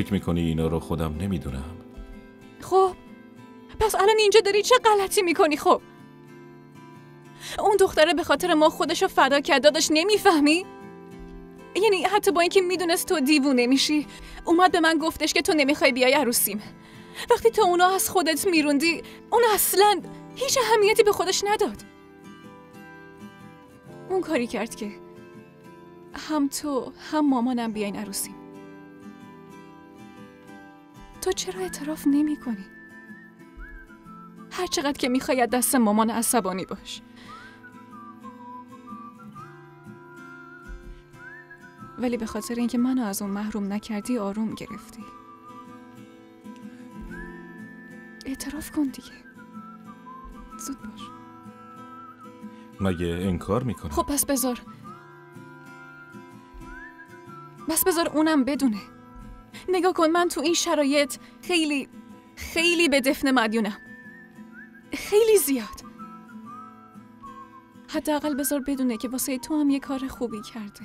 فکر میکنی اینا رو خودم نمیدونم؟ خب پس الان اینجا داری چه غلطی میکنی؟ خب اون دختره به خاطر ما خودشو فدا کرد داداش، نمیفهمی؟ یعنی حتی با اینکه میدونست تو دیوونه میشی اومد به من گفتش که تو نمیخوای بیای عروسیم. وقتی تو اونا از خودت میروندی اون اصلا هیچ اهمیتی به خودش نداد. اون کاری کرد که هم تو هم مامانم بیاین عروسیم. تو چرا اعتراف نمی کنی؟ هر چقدر که میخوای دست مامان عصبانی باش، ولی به خاطر اینکه منو از اون محروم نکردی آروم گرفتی. اعتراف کن دیگه، زود باش. مگه انکار میکنم؟ خب پس بذار اونم بدونه. نگاه کن، من تو این شرایط خیلی به دفن مدیونم، خیلی زیاد. حداقل بذار بدونه که واسه تو هم یه کار خوبی کرده.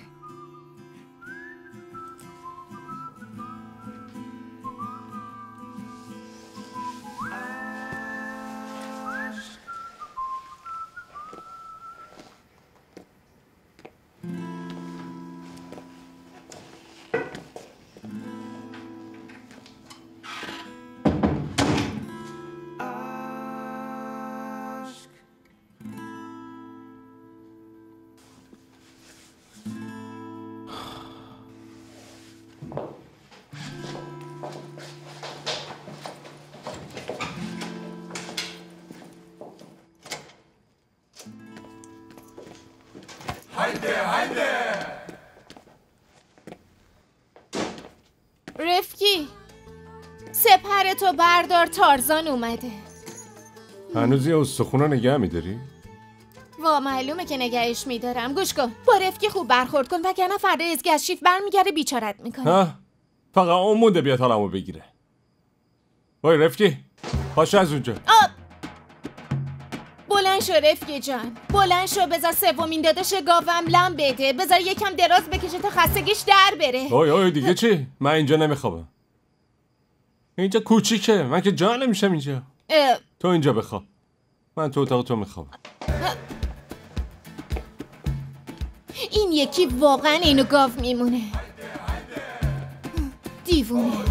تو بردار، تارزان اومده. هنوز یه استخونا نگه میداری؟ وا معلومه که نگهش میدارم. گوش کن، با رفقی خوب برخورد کن وگرنه فردا ازگه از شیفت برمیگره بیچارت میکنه. ها فقط اون مونده بیاد حالمو بگیره. وای رفقی پاشو از اونجا. بلند شو رفقی جان، بلند شو. بذار سومین داداش گاوم لم بده، بذار یکم دراز بکشه تا خستگیش در بره. وای دیگه چی؟ من اینجا نمیخوابم. اینجا کوچیکه، من که جا نمیشم اینجا. تو اینجا بخواب، من تو اتاق تو میخوابم. این یکی واقعا اینو گاو میمونه، دیوونه.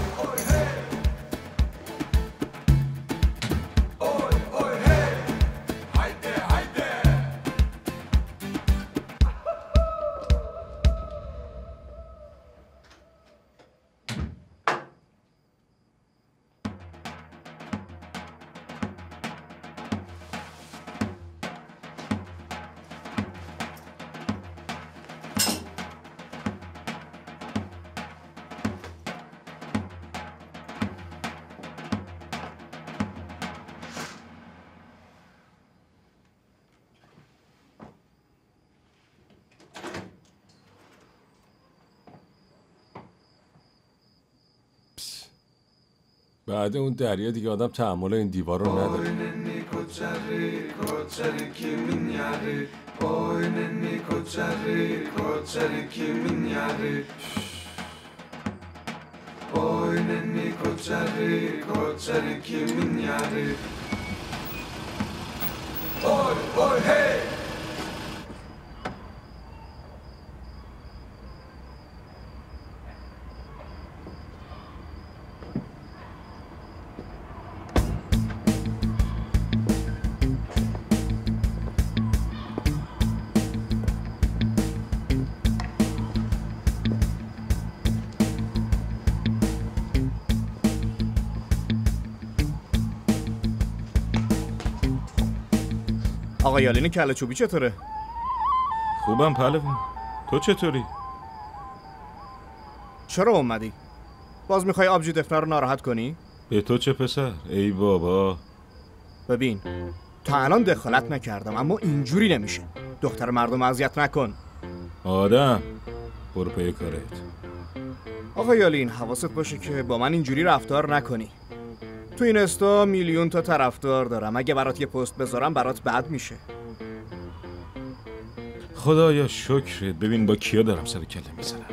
بعد اون دریا دیگه آدم تحمل این دیوار رو نداره. آقا یالین کله چوبی چطوره؟ خوبم پهلوان. تو چطوری؟ چرا اومدی؟ باز میخوای آبجی دفنه رو ناراحت کنی؟ به تو چه پسر؟ ای بابا. ببین تا الان دخالت نکردم اما اینجوری نمیشه. دختر مردم اذیت نکن. آدم برو پی کارت. آقا یالین حواست باشه که با من اینجوری رفتار نکنی. تو این استا میلیون تا طرفدار دارم، اگه برات یه پست بذارم برات بد میشه. خدایا شکرت. ببین با کیا دارم سر کله میزنم.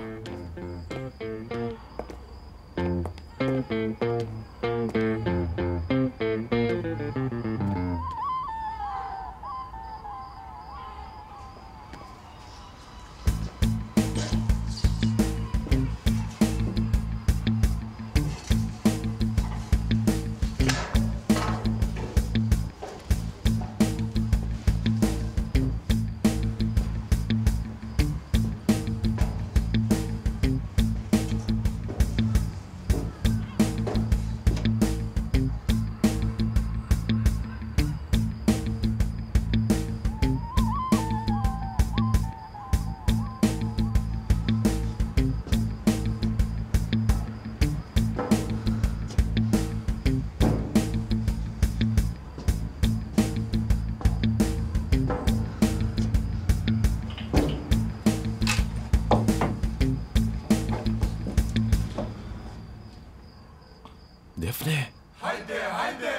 دفنه، هایده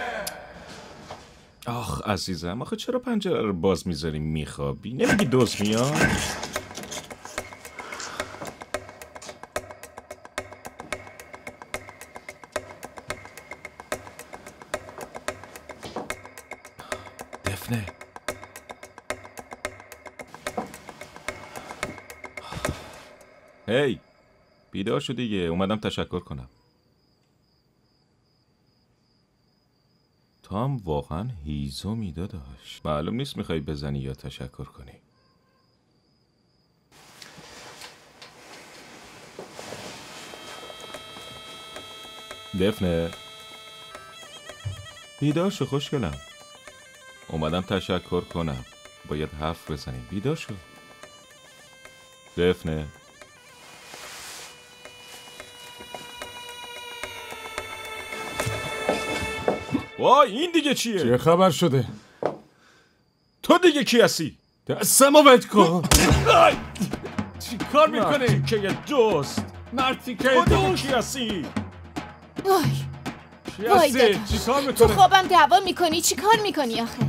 آخ عزیزم، آخه چرا پنجره رو باز میذاری میخوابی؟ نمیگی دوز میاد؟ دفنه هی بیدار شو دیگه، اومدم تشکر کنم. هم واقعا هیزو میداداش، معلوم نیست میخوای بزنی یا تشکر کنی. دفنه بیدار شو خوشگلم، اومدم تشکر کنم، باید حرف بزنیم. بیدار شو دفنه. وای این دیگه چیه؟ چه خبر شده؟ تو دیگه کی هستی؟ دستمو بد کن. چی کار میکنه؟ مرتیکه دوست، مرتیکه دوست. کی هستی؟ وای چی هستی؟ چی کار میکنه؟ تو خوابم دعوا میکنی؟ چی کار میکنی آخه؟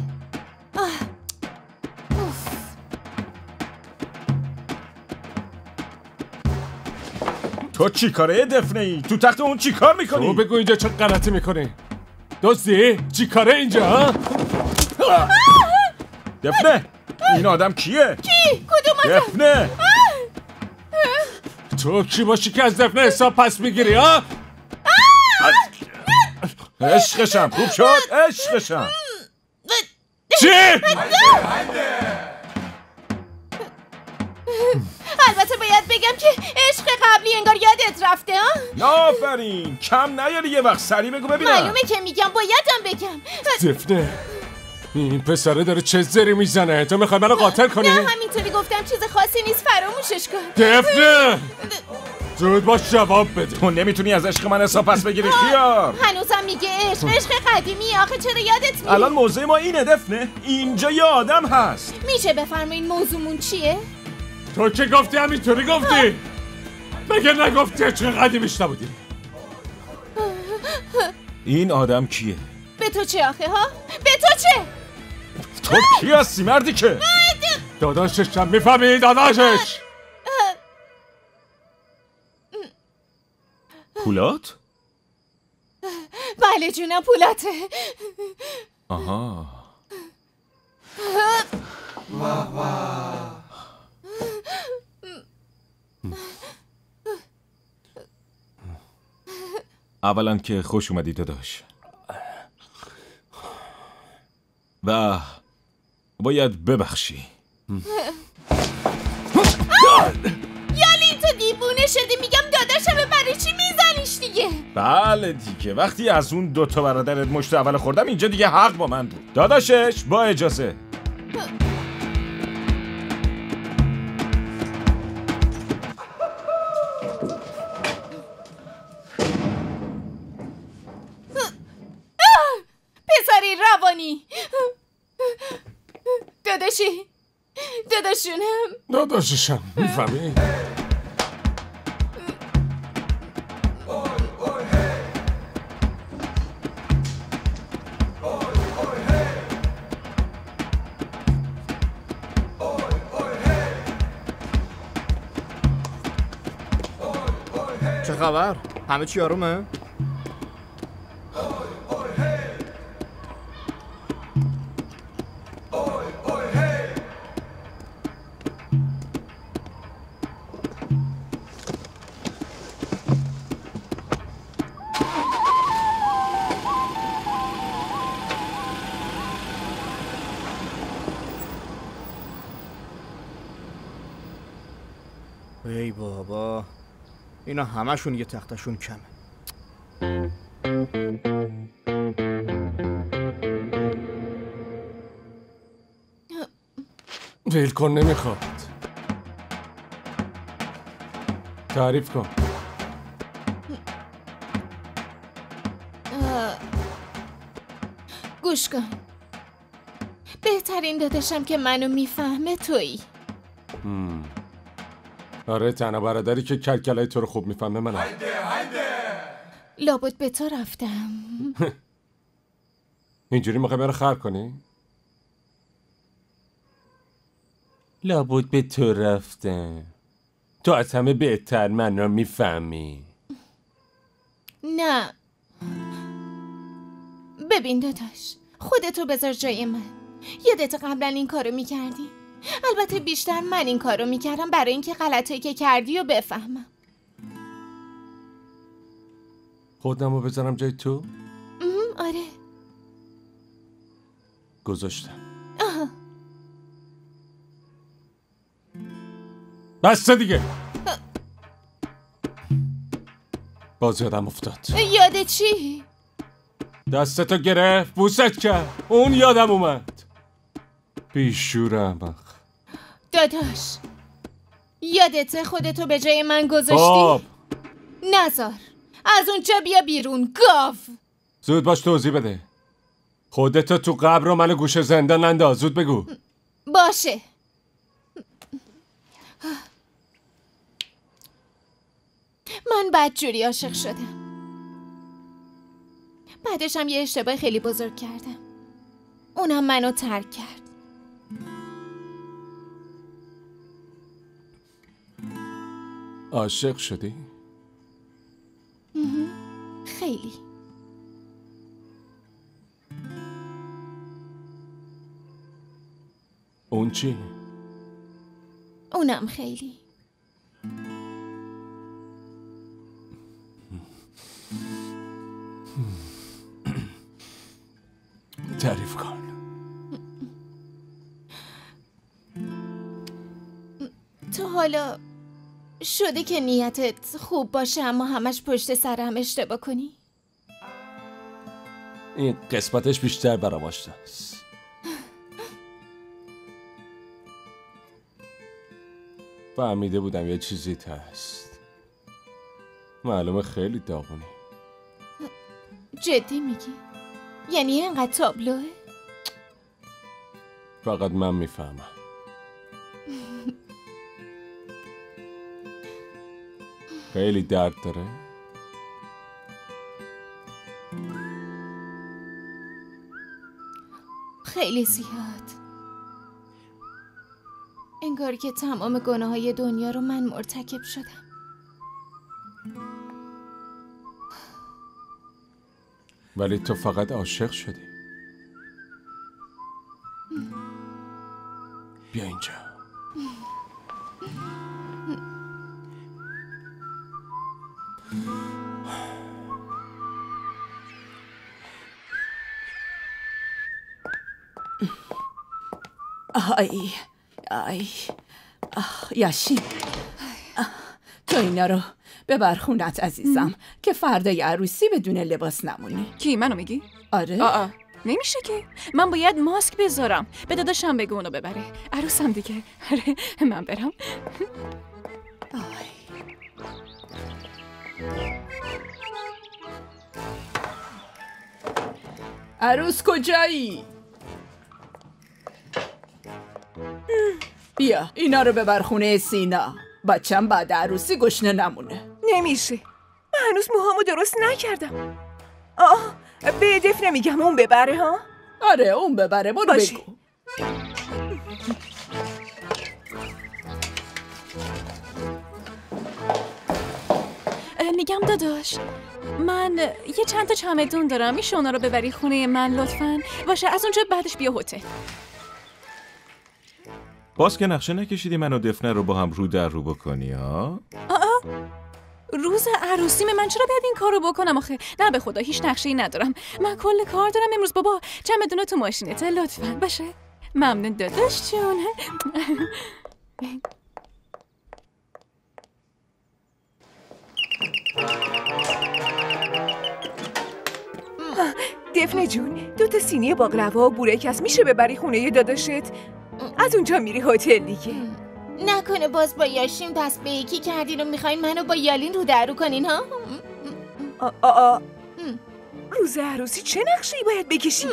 تو چی کاره دفنه ای؟ تو تخت اون چی کار میکنی؟ تو بگو اینجا چه غلطی میکنی؟ دوستی چی کاره اینجا ها؟ دفنه این آدم کیه؟ کی؟ کدوم آدم؟ دفنه تو کی باشی که از دفنه حساب پس میگیری ها؟ عشقشم خوب شد؟ عشقشم چی؟ البته باید بگم که عشق قبلی انگار یادت رفته ها؟ آفرین کم نیاری، یه وقت سریع بگو ببینم. معلومه که میگم، بایدم بگم. دفنه این پسره داره چه زری میزنه، تو میخوای منو قاتل کنی؟ نه همینطوری گفتم، چیز خاصی نیست، فراموشش کن. دفنه زود باش جواب بده، تو نمیتونی از عشق من حساب پس بگیری خیار. هنوزم میگه عشق قدیمی، آخه چرا یادت میاد؟ الان موضوع ما اینه دفنه، اینجا یه آدم هست. میشه بفرمایین موضوعمون چیه؟ تو که گفتی همینطوری گفتی؟ مگه نگفتی چه قدیمیش نبودی؟ این آدم کیه؟ به تو چه آخه ها؟ به تو چه؟ تو کی هستی مردی که؟ داداششم میفهمی داداشش؟ پولات؟ بله جونم پولاته. آها واه واه اولا که خوش اومدی داداش، و باید ببخشی. یالی تو دیوونه شدی، میگم داداشم برای چی میزنیش دیگه؟ بله دیگه، وقتی از اون دوتا برادرت مشت اول خوردم اینجا دیگه حق با من بود. داداشش با اجازه. داداشی، داداشونم، داداششم میفهمی؟ چه خبر؟ همه چی آرومه؟ ای بابا اینا همشون یه تختشون کمه. ویلکن نمیخواد. تعریف کن. گوش کن. بهترین داداشم که منو میفهمه تویی. آره تنها برادری که کلکلای تو رو خوب میفهمه منم. لابد به تو رفتم. اینجوری میخوای منو خر کنی؟ لابد به تو رفتم. تو از همه بهتر من رو میفهمی. نه ببین داداش، خودتو بذار جای من. یادت قبلا این کارو میکردی؟ البته بیشتر من این کارو میکردم برای اینکه غلطایی که کردی رو بفهمم. خودم رو بذارم جای تو؟ آره گذاشتم. آها بس دیگه. باز یادم افتاد. یاد چی؟ دستتو گرفت بوست کرد. اون یادم اومد. بیشور احمق. داداش یادته خودتو به جای من گذاشتی؟ باب نزار از اونجا بیا بیرون گاف. زود باش توضیح بده. خودتو تو قبر و منو گوشه زندان انداز. زود بگو. باشه. من بدجوری عاشق شدم. بعدش هم یه اشتباه خیلی بزرگ کردم. اونم منو ترک کرد. عاشق شدی؟ خیلی. اون چی؟ اونم خیلی. تعریف کن. تو حالا شده که نیتت خوب باشه اما همش پشت سر هم اشتباه کنی؟ این قسمتش بیشتر برام آشنا است. فهمیده بودم یه چیزی هست. معلومه خیلی داغونی. جدی میگی؟ یعنی اینقدر تابلوه؟ فقط من میفهمم. خیلی درد داره؟ خیلی زیاد. انگار که تمام گناههای دنیا رو من مرتکب شدم. ولی تو فقط عاشق شدی. بیا اینجا. آی آی یاشی، تو اینا رو ببر خونت عزیزم که فردای عروسی بدون لباس نمونی. کی منو میگی؟ آره. نمیشه که. من باید ماسک بذارم. به داداشم بگو اونو ببره. عروسم دیگه. آره من برم. عروس کجایی؟ بیا اینا رو ببر خونه سینا. بچم بعد عروسی گشنه نمونه. نمیشه. من هنوز موهامو درست نکردم. به دفنه میگم اون ببره ها؟ آره اون ببره. برو بگو. میگم داداش من یه چند تا چمدون دارم. میشه اونا رو ببری خونه من لطفاً؟ باشه. از اونجا بعدش بیا هتل. باز که نقشه نکشیدی منو دفنه رو با هم رو در رو بکنی ها؟ روز عروسیم من چرا باید این کارو بکنم آخه؟ نه به خدا هیچ نقشه‌ای ندارم. من کل کار دارم امروز. بابا چمدونه تو ماشینته لطفاً. باشه. ممنون داداش جون. دفنه جون، دوتا سینی باقلوا و بورک هست، میشه ببری خونه داداشت؟ از اونجا میری هتل دیگه. نکنه باز با یاشیم دست به یکی کردین و میخواین منو با یالین رو درو کنین ها؟ روز عروسی چه نقشه‌ای باید بکشی؟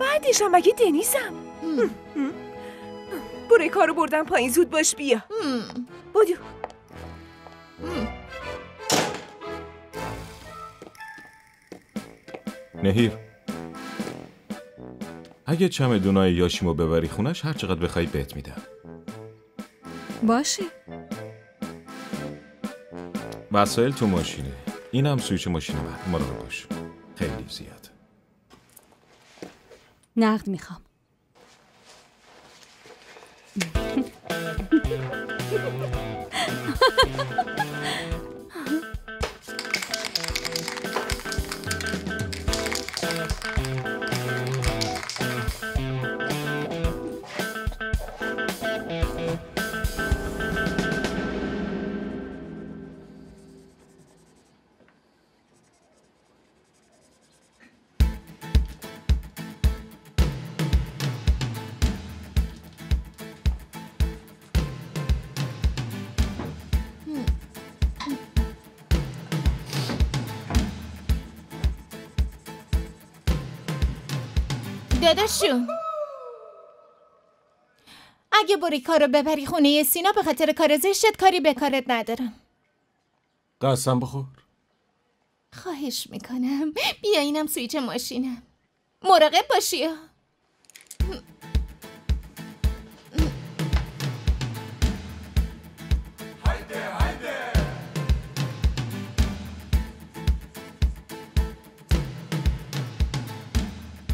بعدش هم مگه دنیزم؟ بوره کارو بردم پایین، زود باش بیا. بودو. نهیر، اگه چمدونای یاشیمو ببری خونش هر چقدر بخوای بهت میدم. باشه. وسایل تو ماشینه. اینم سویچ ماشین من. مراقب باش. خیلی زیاد. نقد میخوام. داداشون، اگه بوریکا رو ببری خونه سینا به خاطر کار زشت کاری به کارت ندارم. قسم بخور. خواهش میکنم. بیا اینم سویچ ماشینم. مراقب باشی.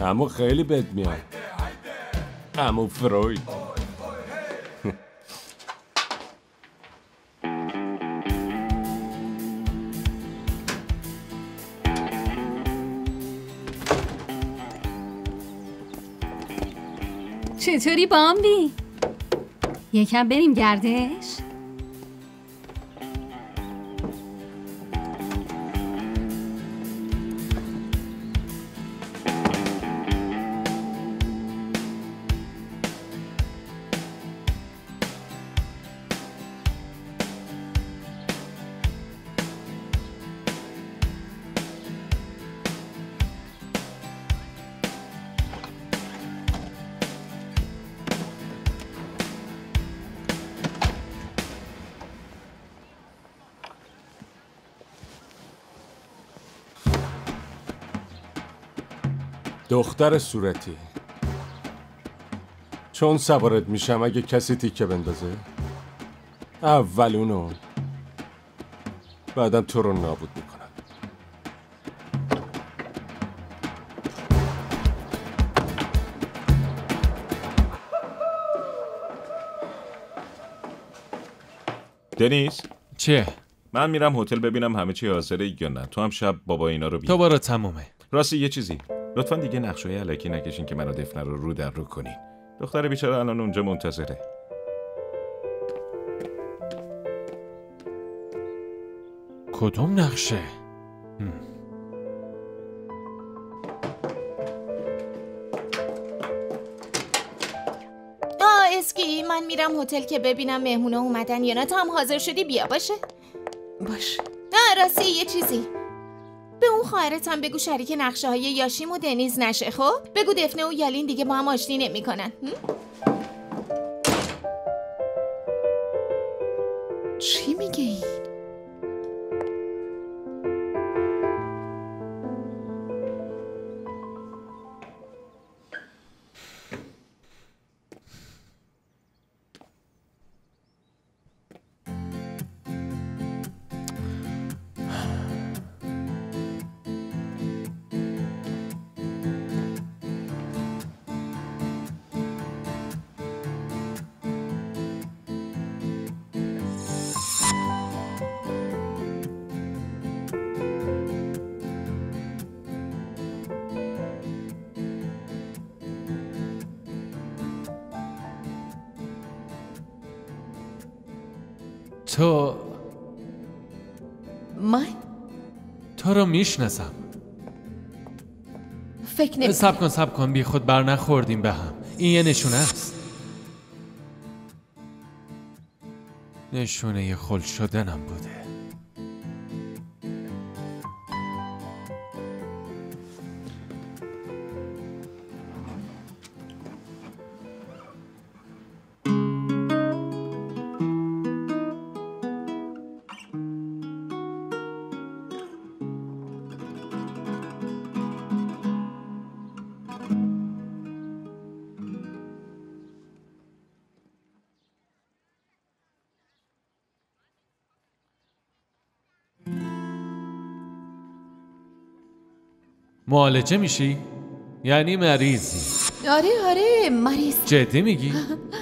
عمو خیلی بد میاد. عمو فروید. چطوری بامبی؟ یکم بریم گردش؟ دختر صورتی، چون سوارت میشم اگه کسی تیکه بندازه اول اونو بعدم تو رو نابود میکنم. دنیز چه؟ من میرم هتل ببینم همه چی حاضره یا نه. تو هم شب بابا اینا رو بیا. تو برو تمومه. راستی یه چیزی، لطفا دیگه نقشه‌های الکی نکشین که منو دفنه رو رو در رو کنین. دختر بیچاره الان اونجا منتظره. کدوم نقشه؟ اسکی، من میرم هتل که ببینم مهمونه اومدن یا نه. تو هم حاضر شدی بیا. باشه باشه. راستی یه چیزی، به اون خواهرت هم بگو شریک نقشه های یاشیم و دنیز نشه. خب بگو دفنه و یالین دیگه با هم آشتی نمی کنن. چی میگه این؟ تو من تو رو میشناسم. فکر نمی. سب کن بی خود بر نخوردیم به هم. این یه نشونه است. نشونه خل شدنم بوده. معالجه میشی؟ یعنی مریضی؟ آره مریض. جدی میگی؟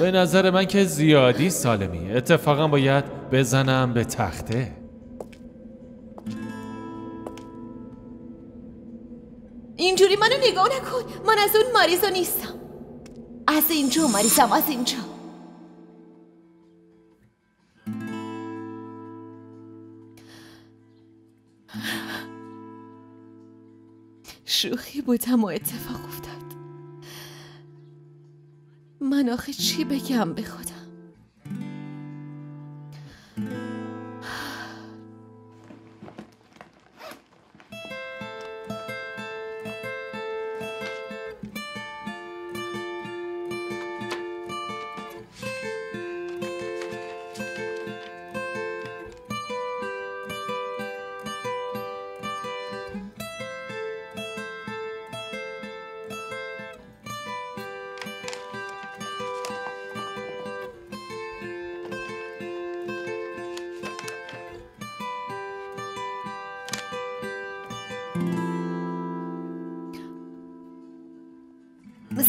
به نظر من که زیادی سالمی. اتفاقا باید بزنم به تخته. اینجوری منو نگاه نکن. من از اون مریضا نیستم. از اینجا مریضم، از اینجا. شوخی بودم و اتفاق افتاد. من آخه چی بگم به خودم؟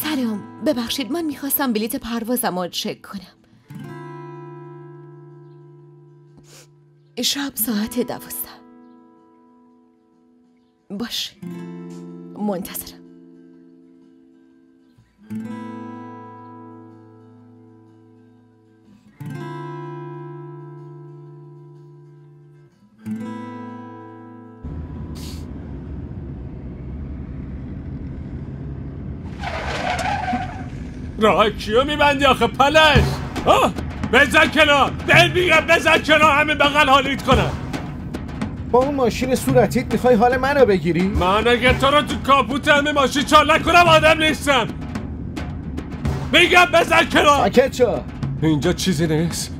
سلام، ببخشید من میخواستم بلیت پروازم رو چک کنم. شب ساعت 12. باشه، منتظرم. راه کیو میبندی آخه پلش؟ بزن کنار، بهت میگم بزن کنار، همه بغل حالیت کنم. با اون ماشین صورتیت میخوای حال منو بگیری؟ من اگه تو رو تو کاپوت همه ماشین چال نکنم آدم نیستم. میگم بزن کنار. ساکت شو. اینجا چیزی نیست.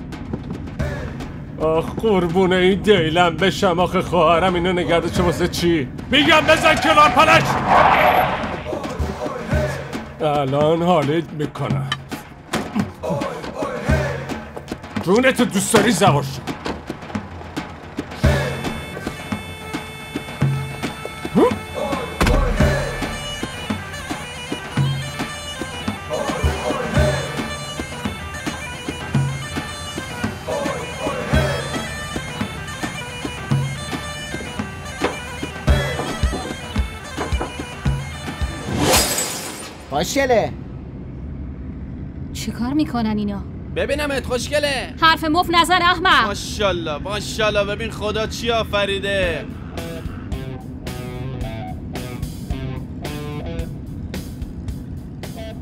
آخ قربونه این دیلم بشم آخه، خواهرم اینو نگرده چه واسه چی؟ میگم بزن کنار پلش. الان حالت میکنم. جونتو دوست داری زوار شد. خوشگله. چه کار میکنن اینا؟ ببینمت خوشگله. حرف مفت نزن احمد. ماشاءالله ماشاءالله، ببین خدا چی آفریده.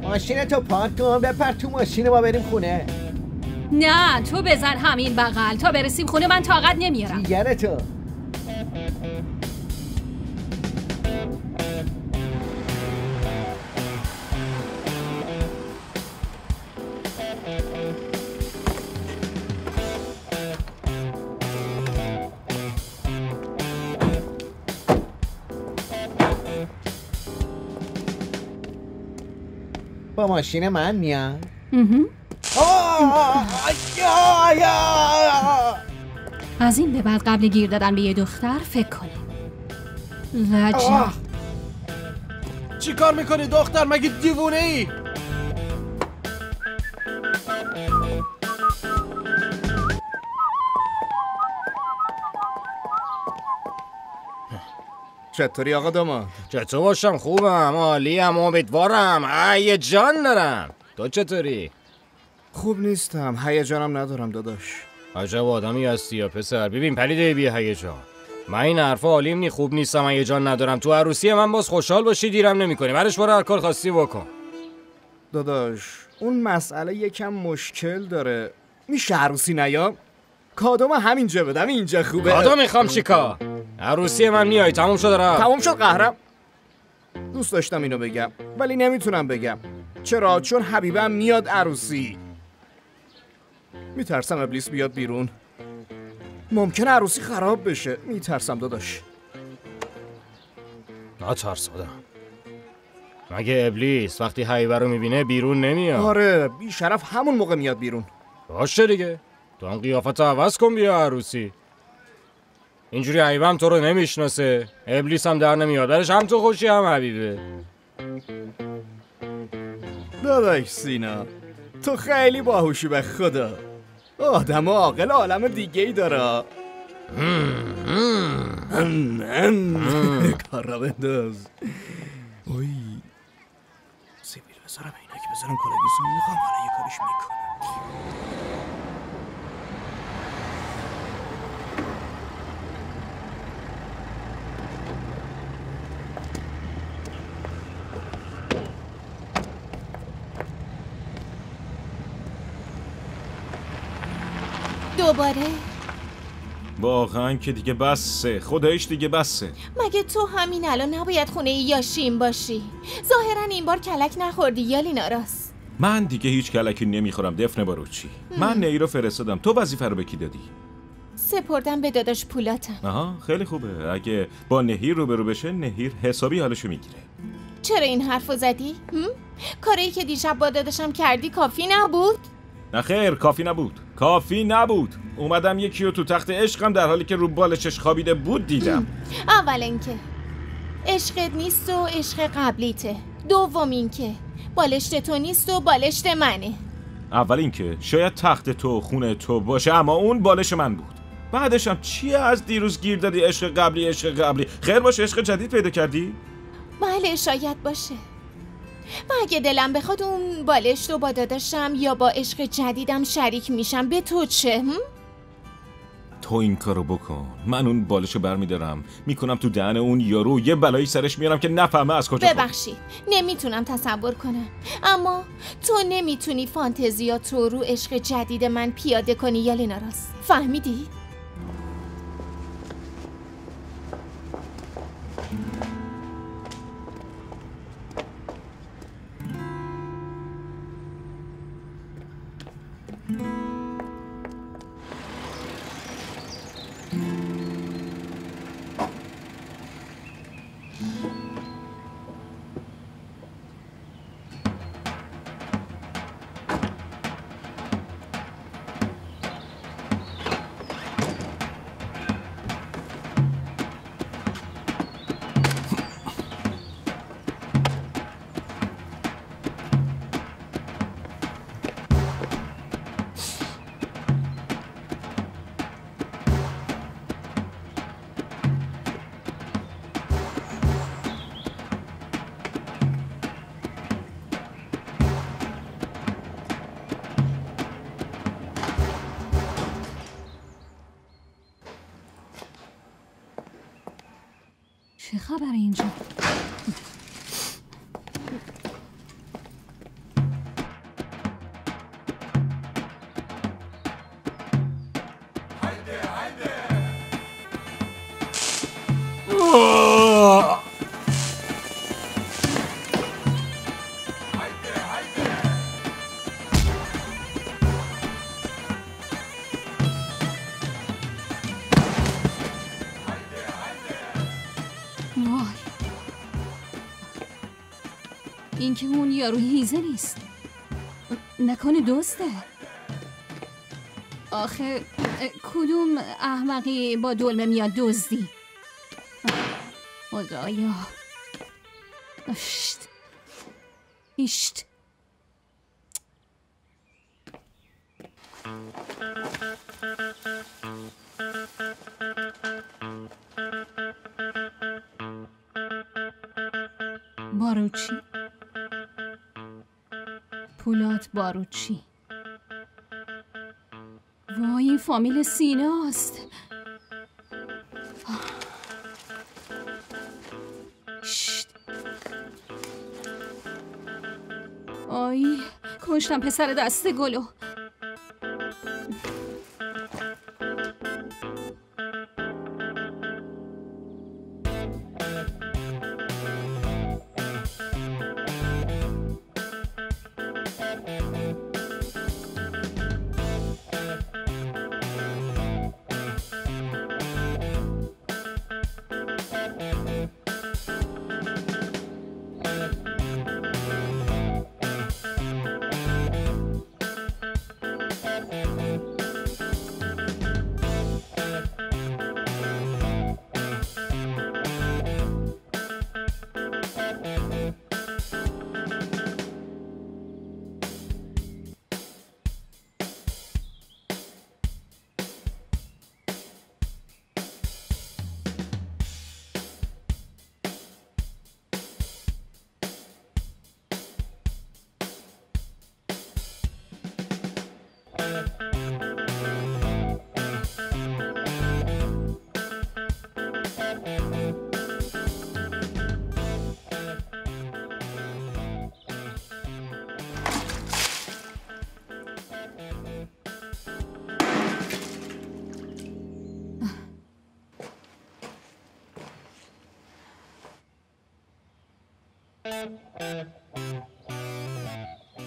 ماشین تو پارک کن، بپر تو ماشین ما بریم خونه. نه تو بزن همین بغل، تا برسیم خونه من طاقت نمیارم. دیگره تو با ماشین من میاد. از این به بعد قبل گیر دادن به یه دختر فکر کنی. لجن چی کار میکنی دختر؟ مگه دیوونه ای؟ چطوری آقا داما؟ چطور باشم، خوبم، عالیم، امیدوارم، هیجان دارم. تو چطوری؟ خوب نیستم، هیجانم ندارم داداش. عجب آدمی هستی یا پسر. ببین پلیده بی هیجان، من این حرفا عالیم نی، خوب نیستم، من جان ندارم. تو عروسی من باز خوشحال باشی دیرم نمی‌کنی. برش برو هر کار خواستی بکن. داداش اون مسئله یکم مشکل داره. میشه عروسی نیا؟ کادوم همینجا بدم، اینجا خوبه. کادو میخوام چیکار؟ عروسی من میای، تموم شد رفت. تموم شد قهرم. دوست داشتم اینو بگم ولی نمیتونم بگم. چرا؟ چون حبیبم میاد عروسی. میترسم ابلیس بیاد بیرون، ممکنه عروسی خراب بشه. میترسم داداش. نترس آدم، مگه ابلیس وقتی حبیبه رو میبینه بیرون نمیاد؟ آره بی شرف همون موقع میاد بیرون. باشه دیگه، تو هم قیافت عوض کن بیا عروسی. اینجوری حبیبه هم تو رو نمیشناسه، ابلیس هم در نمیاد. درش هم تو خوشی هم حبیبه. داداش سینا تو خیلی باهوشی به خدا. آدم عاقل عالم دیگه ای داره. کار را بنداز. اوی سیبیل بذارم اینا که بذارم کلاگیزون میخوام حالا یه کارش میکنم. دوباره؟ واقعا که دیگه بسه، خدایش دیگه بسه. مگه تو همین الان نباید خونه یاشیم باشی؟ ظاهرا این بار کلک نخوردی یالی ناراست. من دیگه هیچ کلکی نمیخورم دفنه باروچی. من نیرو فرستادم، تو وظیفه رو به کی دادی؟ سپردم به داداش پولاتم. آها خیلی خوبه، اگه با نهیر روبرو بشه نهیر حسابی حالشو میگیره. چرا این حرفو زدی؟ کاری که دیشب با داداشم کردی کافی نبود؟ نه خیر کافی نبود، کافی نبود. اومدم یکی رو تو تخت عشقم در حالی که رو بالشش خوابیده بود دیدم. اول اینکه عشقت نیست و عشق قبلیته. دوم اینکه بالشت تو نیست و بالشت منه. اول اینکه شاید تخت تو خونه تو باشه اما اون بالش من بود. بعدشم چیه از دیروز گیر دادی عشق قبلی عشق قبلی؟ خیر باشه عشق جدید پیدا کردی؟ بله شاید باشه. و اگه دلم بخواد اون بالشت رو با داداشم یا با عشق جدیدم شریک میشم. به تو چه؟ تو این کارو بکن. من اون بالشو برمیدارم میکنم تو دهن اون یارو، یه بلایی سرش میارم که نفهمه از کجا. ببخشید نمیتونم تصور کنم، اما تو نمیتونی فانتزیات رو رو عشق جدید من پیاده کنی یالی ناراست. فهمیدی؟ خبر اینجا که اون یارو هیزه نیست، نکنه دوسته. آخه کدوم احمقی با دلمه میاد دزدی؟ خدایا اشت اشت. باروچی پولات باروچی. وای این فامیل سیناست. آی کشتم پسر دست گلو.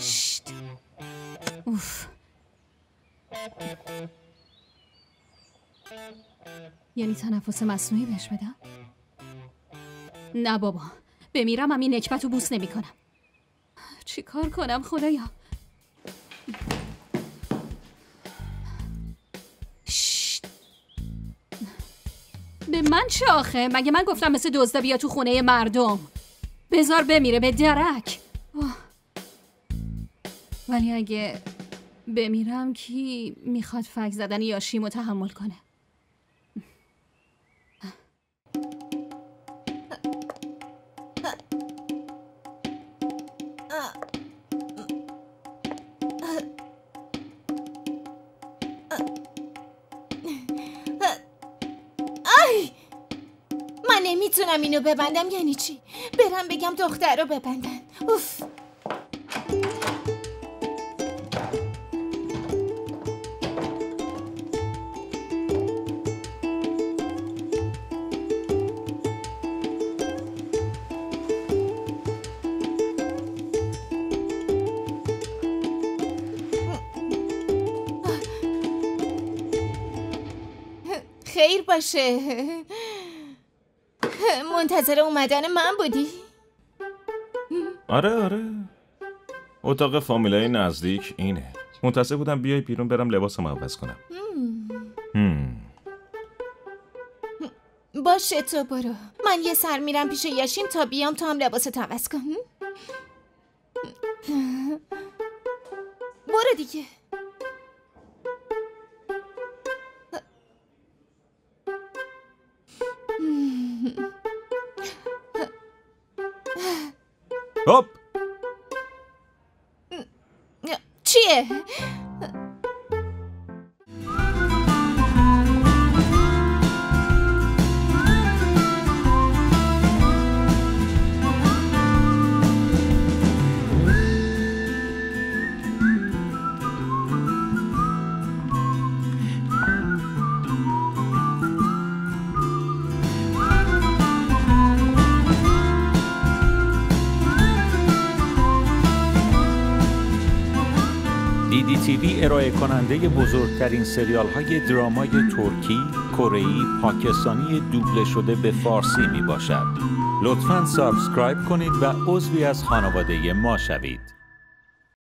شت. اوف. یعنی تنفس مصنوعی بهش بدم؟ نه بابا، بمیرم هم این نکبتو بوس نمی کنم. چی کار کنم خدایا؟ شت. به من چه آخه؟ مگه من گفتم مثل دزدا بیا تو خونه مردم؟ بذار بمیره به درک. اوه. ولی اگه بمیرم کی میخواد فک زدن یاشیم رو تحمل کنه؟ نمیتونم اینو ببندم. یعنی چی؟ برم بگم دختر رو ببندن. اوف. خیر باشه. منتظر اومدن من بودی؟ آره اتاق فامیلای نزدیک اینه. منتظر بودم بیای بیرون برم لباسمو عوض کنم. باشه تو برو، من یه سر میرم پیش یاشیم تا بیام تا هم لباست عوض کنم. برو دیگه. هوب. چیه؟ دی‌تی‌وی ارائه کننده بزرگترین سریال‌های درامای ترکی، کره‌ای، پاکستانی دوبله شده به فارسی می باشد. لطفاً سابسکرایب کنید و عضوی از خانواده ما شوید.